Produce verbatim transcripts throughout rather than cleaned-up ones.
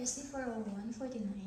S C four oh one forty-nine.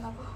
Bueno,